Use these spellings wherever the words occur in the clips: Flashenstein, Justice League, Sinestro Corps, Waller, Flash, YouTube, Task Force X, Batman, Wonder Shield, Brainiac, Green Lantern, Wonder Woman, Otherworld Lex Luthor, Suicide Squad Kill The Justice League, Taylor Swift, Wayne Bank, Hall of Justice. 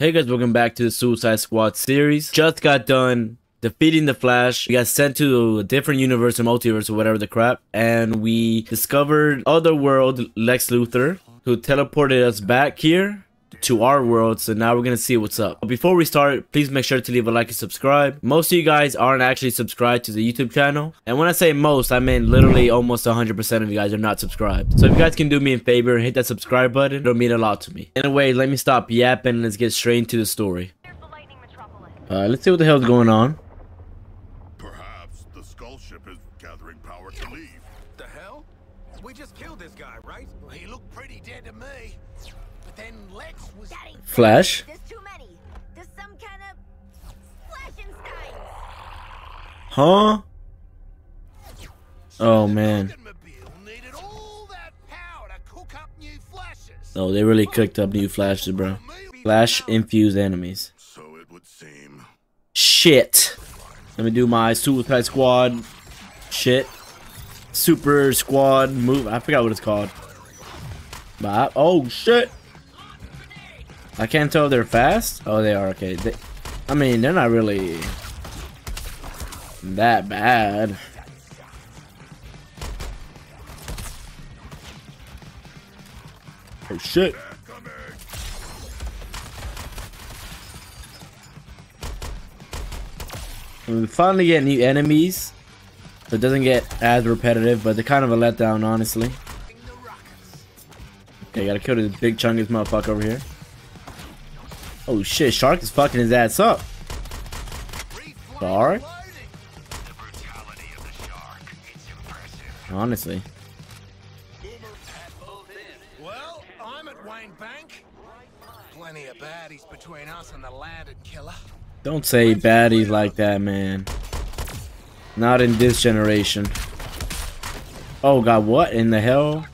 Hey guys, welcome back to the Suicide Squad series. Just got done defeating the Flash. We got sent to a different universe or multiverse or whatever the crap. And we discovered Otherworld Lex Luthor, who teleported us back here to our world. So now we're going to see what's up. But before we start, please make sure to leave a like and subscribe. Most of you guys aren't actually subscribed to the YouTube channel. And when I say most, I mean literally almost 100% of you guys are not subscribed. So if you guys can do me a favor and hit that subscribe button, it'll mean a lot to me. Anyway, let me stop yapping and let's get straight into the story. Let's see what the hell's going on. Perhaps the skull ship is gathering power to leave. The hell? We just killed this guy, right? He looked pretty dead to me. Then Lex was Flash. There's too many. There's some kind of Flashenstein. Huh? Oh man. Oh, they really cooked up new flashes, bro. Flash infused enemies. So it would seem. Shit. Let me do my Suicide Squad shit. Super Squad move. I forgot what it's called. But oh shit. I can't tell if they're fast. Oh, they are. Okay. I mean, they're not really that bad. Oh, shit. We finally get new enemies. So it doesn't get as repetitive, but they're kind of a letdown, honestly. Okay, gotta kill this big chungus motherfucker over here. Oh shit, Shark is fucking his ass up. Shark? Honestly. Well, I'm at Wayne Bank. Plenty of baddies between us and the landed killer. Don't say baddies like that, man. Not in this generation. Oh god, what in the hell?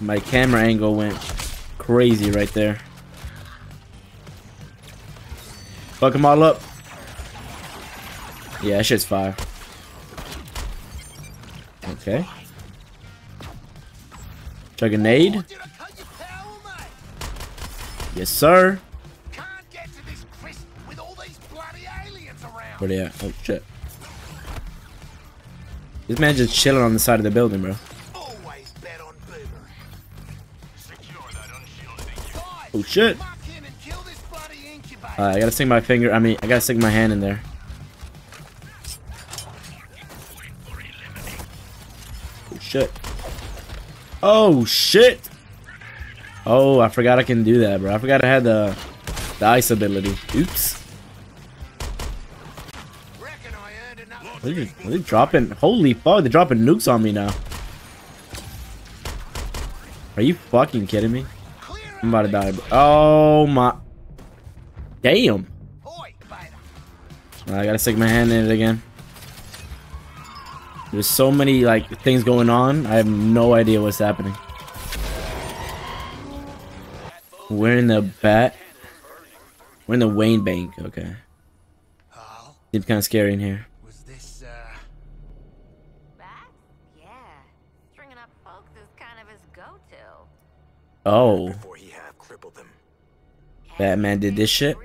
My camera angle went crazy right there. Fuck them all up. Yeah, that shit's fire. Okay. Try grenade. Yes, sir. Where they at? Oh, shit. This man just chilling on the side of the building, bro. Oh, shit. I gotta stick my finger, I gotta stick my hand in there. Oh shit. Oh shit! Oh, I forgot I can do that, bro. I forgot I had the ice ability. Oops. They're dropping, holy fuck, they're dropping nukes on me now. Are you fucking kidding me? I'm about to die, bro. Oh my. Damn! I gotta stick my hand in it again. There's so many like things going on. I have no idea what's happening. We're in the bat. We're in the Wayne Bank. Okay. Seems kind of scary in here. Was this yeah, stringing up folks is kind of his go-to. Oh. Batman did this shit.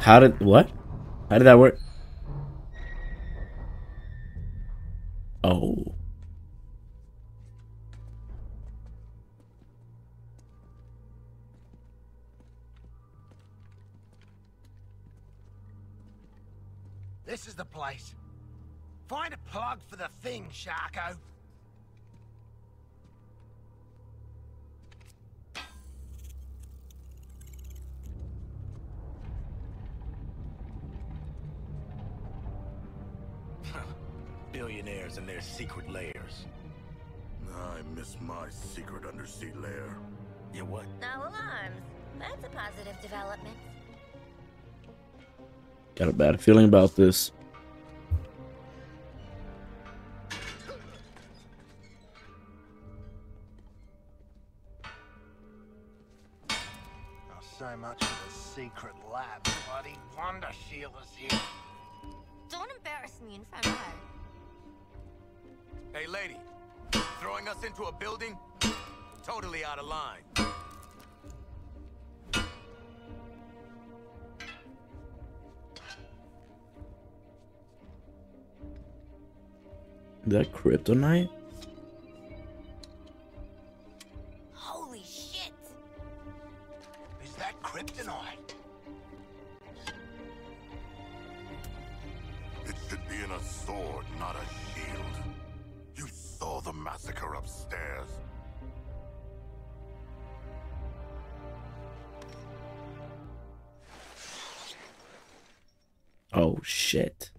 How did what? How did that work? Oh. This is the place. Find a plug for the thing, Sharko. Billionaires and their secret lairs. I miss my secret undersea lair. Yeah, what? No alarms. That's a positive development. Got a bad feeling about this. So much for the secret lab. Bloody Wonder Shield is here. Don't embarrass me in front of her. Hey, lady, throwing us into a building? Totally out of line. That kryptonite? Holy shit! Is that kryptonite? It should be in a sword, not a shield. You saw the massacre upstairs. Oh shit.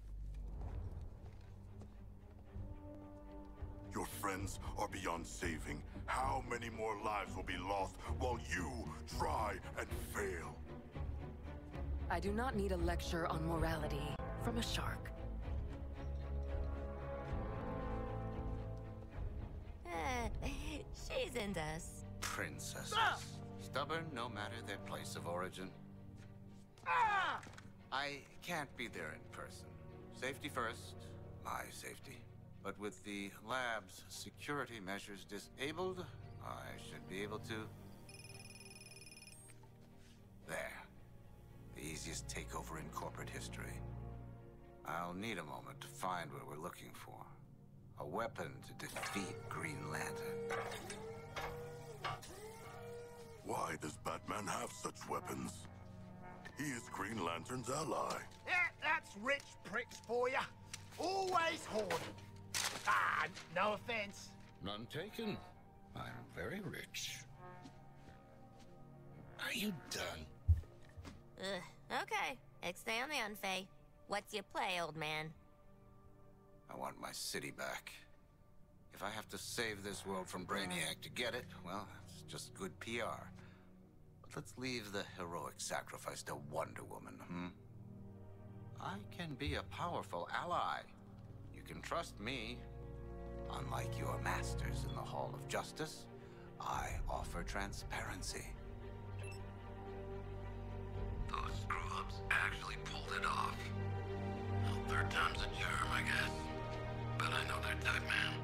Your friends are beyond saving. How many more lives will be lost while you try and fail? I do not need a lecture on morality from a shark. She's in us. Princesses. Ah! Stubborn no matter their place of origin. Ah! I can't be there in person. Safety first, my safety. But with the lab's security measures disabled, I should be able to... There. The easiest takeover in corporate history. I'll need a moment to find what we're looking for. A weapon to defeat Green Lantern. Why does Batman have such weapons? He is Green Lantern's ally. Yeah, that's rich pricks for you. Always horny. Ah, no offense. None taken. I'm very rich. Are you done? Okay. Expound on, Faye. What's your play, old man? I want my city back. If I have to save this world from Brainiac to get it, well, it's just good PR. But let's leave the heroic sacrifice to Wonder Woman, I can be a powerful ally. You can trust me. Unlike your masters in the Hall of Justice, I offer transparency. Those screw-ups actually pulled it off. Well, third time's a charm, I guess. But I know their type, man.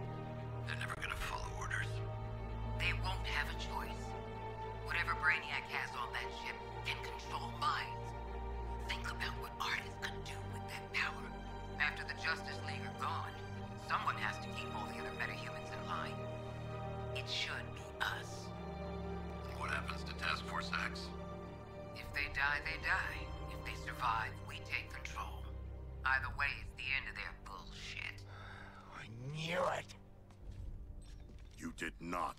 They're never gonna follow orders. They won't have a choice. Whatever Brainiac has on that ship can control minds. Think about what artists could do with that power. After the Justice League are gone, someone has to keep all the other metahumans in line. It should be us. What happens to Task Force X? If they die, they die. If they survive, we take control. Either way, it's the end of their bullshit. I knew it! You did not.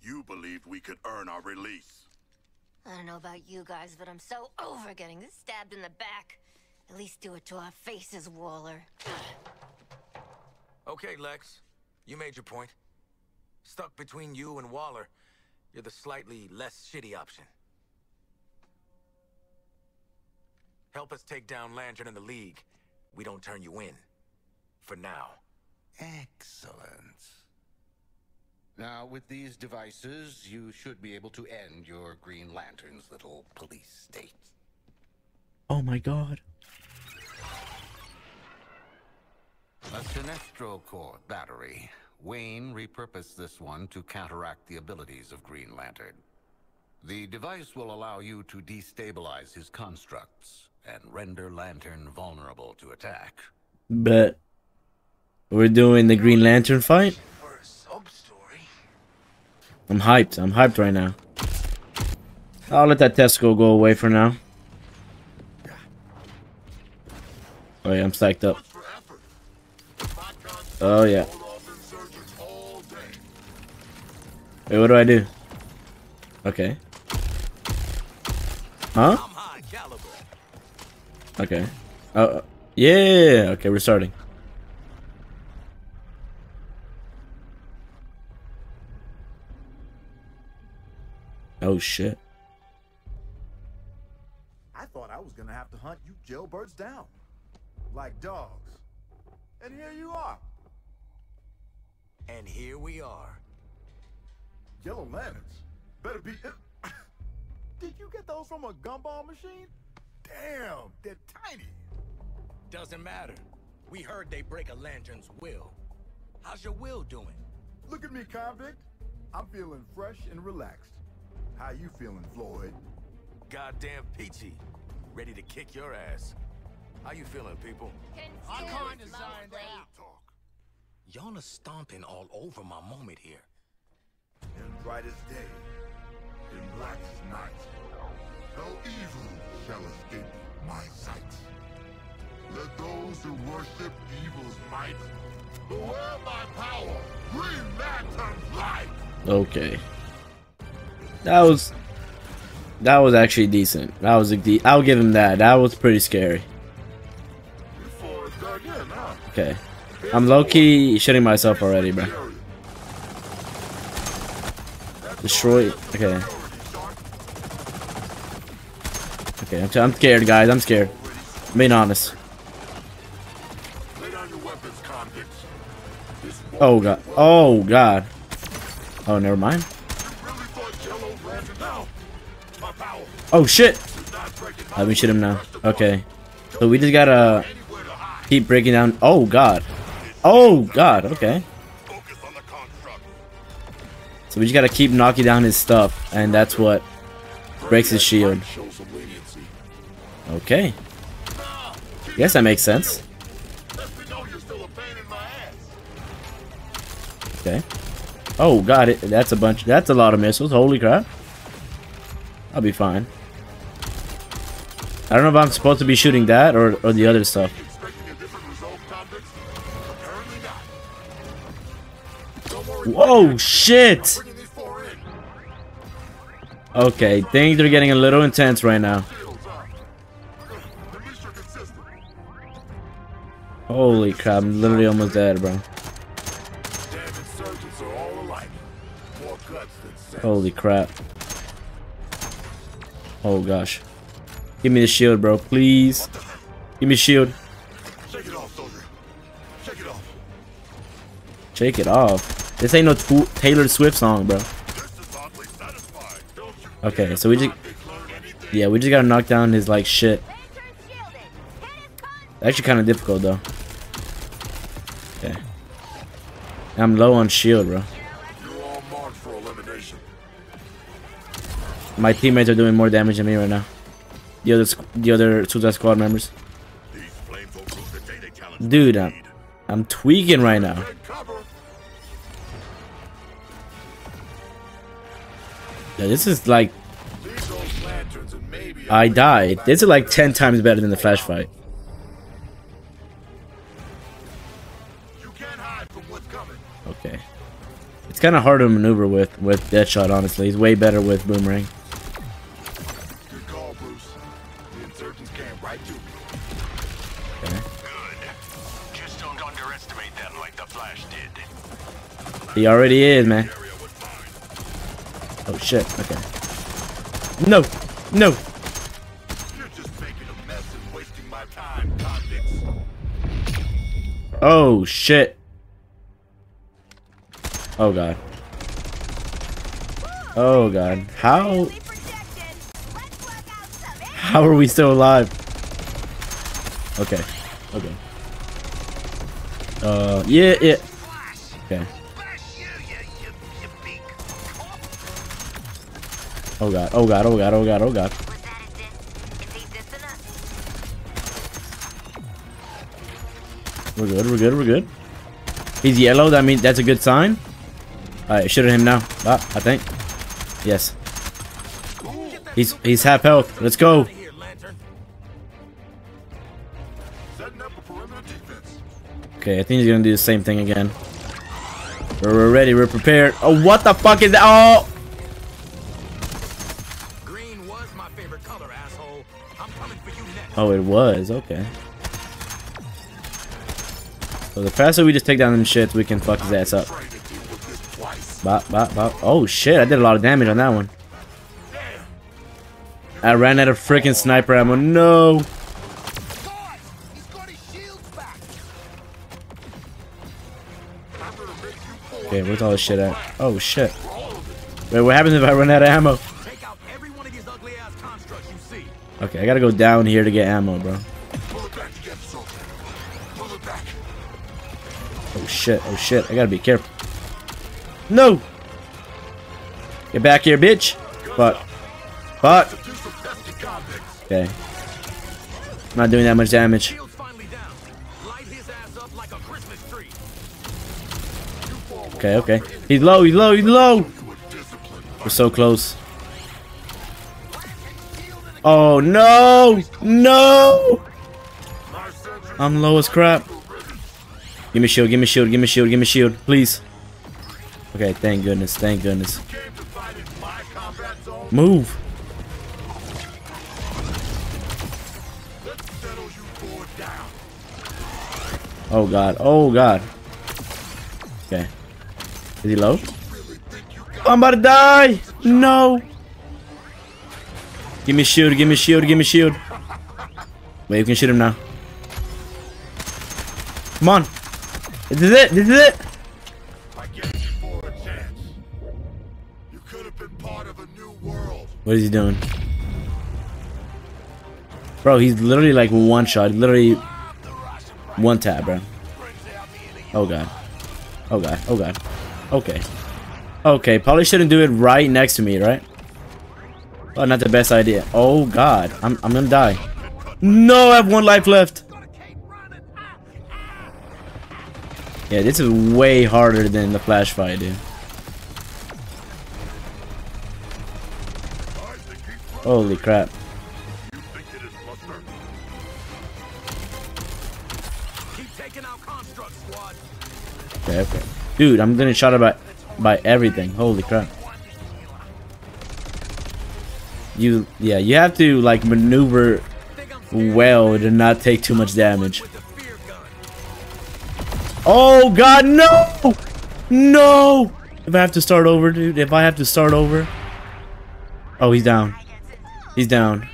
You believed we could earn our release. I don't know about you guys, but I'm so over getting stabbed in the back. At least do it to our faces, Waller. Okay, Lex. You made your point. Stuck between you and Waller, you're the slightly less shitty option. Help us take down Lantern and the League. We don't turn you in. For now. Excellent. Now, with these devices, you should be able to end your Green Lantern's little police state. Oh my god. A Sinestro Corps battery. Wayne repurposed this one to counteract the abilities of Green Lantern. The device will allow you to destabilize his constructs and render Lantern vulnerable to attack. But we're doing the Green Lantern fight? I'm hyped. I'm hyped right now. I'll let that Tesco go away for now. Oh yeah, I'm stacked up. Oh yeah. Wait, what do? Okay. Huh? Okay. Yeah. Okay, we're starting. Oh shit. I thought I was gonna have to hunt you jailbirds down. Like dogs. And here you are. And here we are. Yellow lanterns. Better be... Did you get those from a gumball machine? Damn, they're tiny. Doesn't matter. We heard they break a lantern's will. How's your will doing? Look at me, convict. I'm feeling fresh and relaxed. How you feeling, Floyd? Goddamn peachy. Ready to kick your ass. How you feeling, people? I can't design that talk. Y'all are stomping all over my moment here. In brightest day, in blackest night, no evil shall escape my sight. Let those who worship evil's might, beware my power, Green Lantern's light. Okay, that was actually decent. That was I'll give him that. That was pretty scary. Okay. I'm low-key shitting myself already, bro. Destroy. Okay. Okay, I'm scared, guys. I'm scared. I'm being honest. Oh god. Oh god. Oh, never mind. Oh shit. Let me shoot him now. Okay. So we just gotta keep breaking down. Oh god. Oh god, okay. So we just gotta keep knocking down his stuff, and that's what breaks his shield. Okay. Yes, that makes sense. Okay. Oh god, that's a bunch. That's a lot of missiles. Holy crap. I'll be fine. I don't know if I'm supposed to be shooting that or the other stuff. Whoa, shit! Okay, things are getting a little intense right now. Holy crap, I'm literally almost dead, bro. Holy crap. Oh gosh. Give me the shield, bro, please. Give me the shield. Shake it off. This ain't no Taylor Swift song, bro. Okay, so we just gotta knock down his like shit. Actually, kind of difficult though. Okay, I'm low on shield, bro. My teammates are doing more damage than me right now. The other Suicide Squad members. Dude, I'm tweaking right now. Yeah, this is like I died. This is like 10 times better than the Flash fight. Okay, it's kind of hard to maneuver with Deadshot. Honestly, he's way better with Boomerang. Okay. Just don't underestimate them like the Flash did. He already is, man. Oh shit, okay. No! No! You're just making a mess and wasting my time, convicts. Oh shit. Oh god. Oh god. How are we still alive? Okay. Okay. Yeah. Okay. Oh god, oh god, oh god, oh god, oh god. We're good, we're good, we're good. He's yellow, that means that's a good sign. Alright, shoot at him now. Ah, I think. Yes. He's half health. Let's go. Okay, I think he's gonna do the same thing again. We're ready, we're prepared. Oh, what the fuck is that? Oh! Oh, it was. Okay. So the faster we just take down them shits, we can fuck his ass up. Bop, bop, bop. Oh, shit. I did a lot of damage on that one. I ran out of freaking sniper ammo. No. Okay, where's all this shit at? Oh, shit. Wait, what happens if I run out of ammo? Okay, I gotta go down here to get ammo, bro. Oh shit, oh shit. I gotta be careful. No! Get back here, bitch! Fuck. Fuck! Okay. Not doing that much damage. Okay, okay. He's low, he's low, he's low! We're so close. Oh no! No! I'm low as crap. Give me shield, give me shield, give me shield, give me shield, please. Okay, thank goodness, thank goodness. Move! Oh god, oh god. Okay. Is he low? I'm about to die! No! Give me shield, give me shield, give me shield. Wait, you can shoot him now. Come on! This is it, this is it! What is he doing? Bro, he's literally like one shot, literally one tap, bro. Oh god. Oh god, oh god. Okay. Okay, probably shouldn't do it right next to me, right? Oh, not the best idea. Oh god, I'm gonna die. No, I have one life left. Yeah, this is way harder than the Flash fight, dude. Holy crap. Okay, okay. Dude, I'm getting shot about by everything. Holy crap. Yeah, you have to like maneuver well to not take too much damage. Oh god, no! No! If I have to start over, dude, if I have to start over. Oh, he's down. He's down.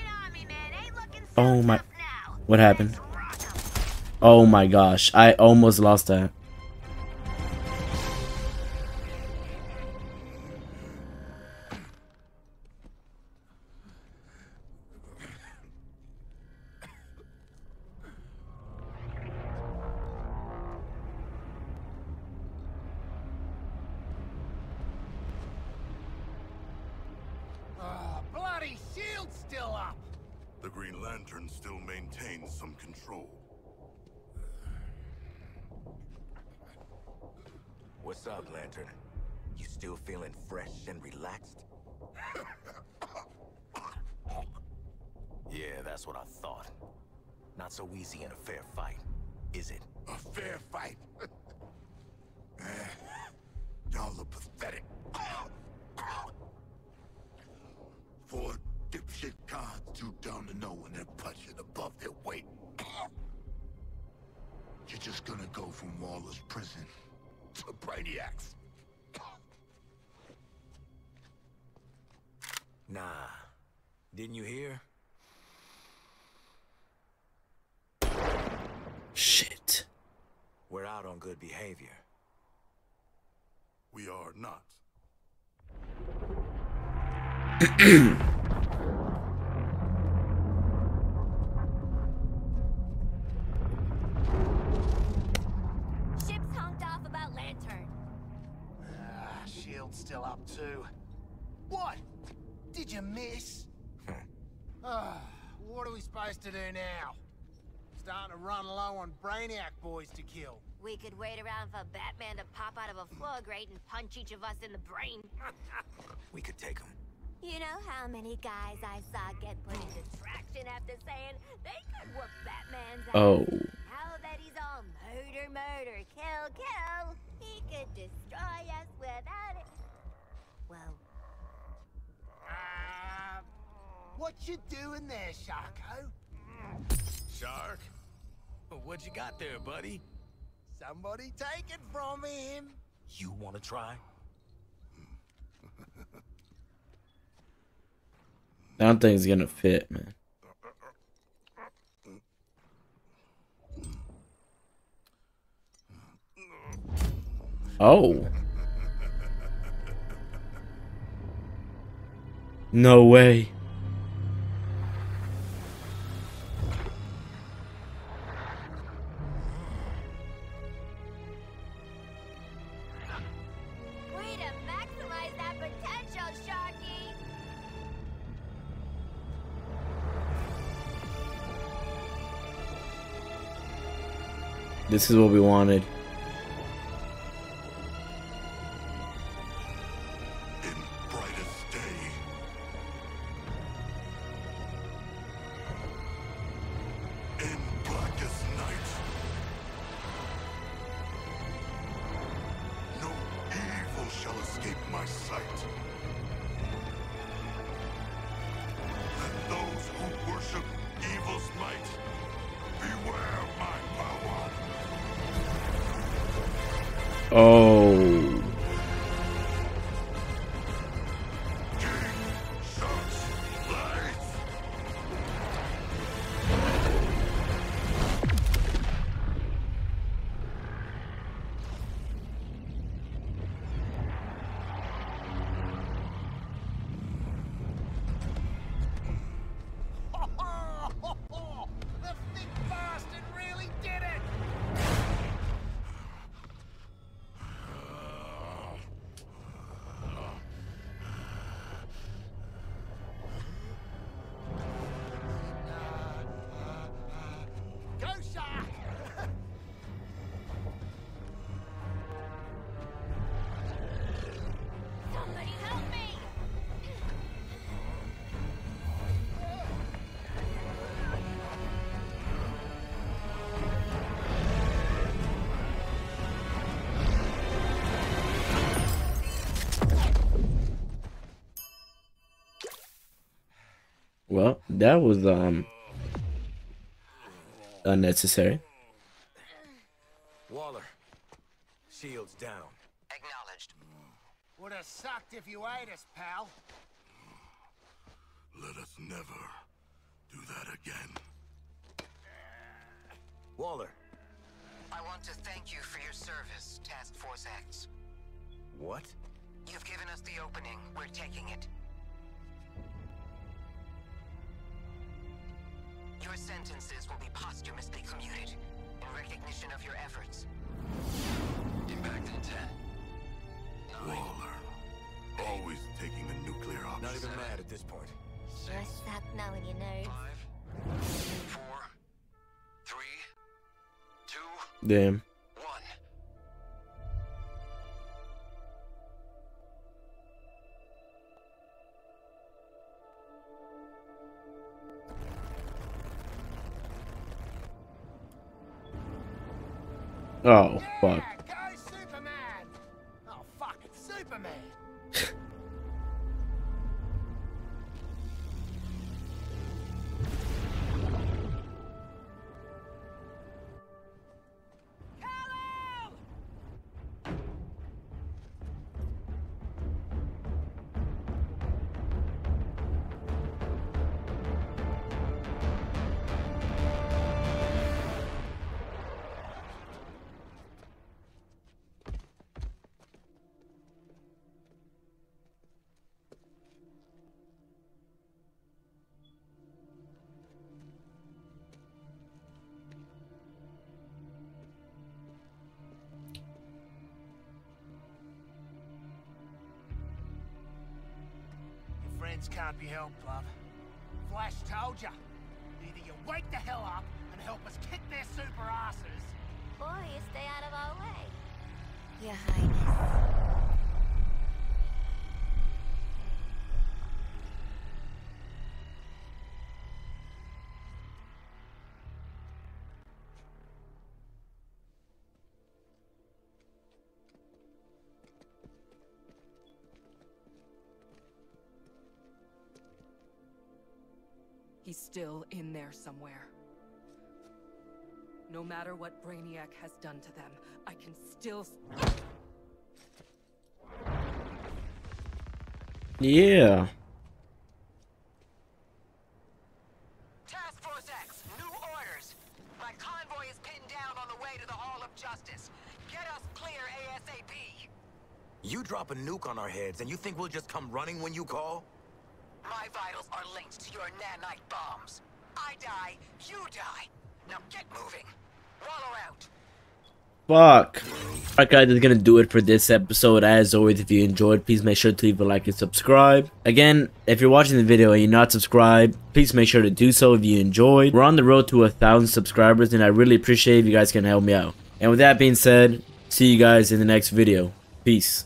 Oh my, what happened? Oh my gosh, I almost lost that. The Green Lantern still maintains some control. What's up, Lantern? You still feeling fresh and relaxed? Yeah, that's what I thought. Not so easy in a fair fight, is it? A fair fight? Y'all look pathetic. Four dipshit cons too dumb to know when they're punching above their weight. You're just gonna go from Waller's prison to Brainiac's. Nah, didn't you hear? Shit. We're out on good behavior. We are not. Ship's honked off about Lantern. Shield's still up too. What? Did you miss? What are we supposed to do now? Starting to run low on Brainiac boys to kill. We could wait around for Batman to pop out of a floor grate and punch each of us in the brain. We could take him. You know how many guys I saw get put into traction after saying they could whoop Batman's ass? Oh. How that he's all murder, murder, kill, kill. He could destroy us without it. Well. What you doing there, Sharko? Shark? What you got there, buddy? Somebody take it from him. You want to try? I don't think it's gonna fit, man. Oh. No way. This is what we wanted. In brightest day. In blackest night. No evil shall escape my sight. Let those who worship evil's might beware my power. Oh. King Shark's blades. The thick bastard really did it. Go Shark! Somebody help me! Well, that was unnecessary. Waller, shields down. Acknowledged. Would have sucked if you ate us, pal. Let us never do that again. Waller. I want to thank you for your service, Task Force X. What? You've given us the opening. We're taking it. Your sentences will be posthumously commuted in recognition of your efforts. Impact in 10. 9. Waller. Always taking the nuclear option. Not even mad at this point. Sure, stop knowing your nerves. 5, 4, 3, 2. Damn. Oh, fuck. Go Superman! Oh, fuck, it's Superman! Can't be helped, love. Flash told ya. Either you wake the hell up and help us kick their super asses, or you stay out of our way, Your Highness. He's still in there somewhere. No matter what Brainiac has done to them, I can still... Yeah. Task Force X, new orders. My convoy is pinned down on the way to the Hall of Justice. Get us clear ASAP. You drop a nuke on our heads and you think we'll just come running when you call? My vitals are linked to your nanite bombs. I die, you die. Now get moving. Wallow out. Fuck. Alright guys, that's gonna do it for this episode. As always, if you enjoyed, please make sure to leave a like and subscribe. Again, if you're watching the video and you're not subscribed, please make sure to do so if you enjoyed. We're on the road to 1,000 subscribers, and I really appreciate if you guys can help me out. And with that being said, see you guys in the next video. Peace.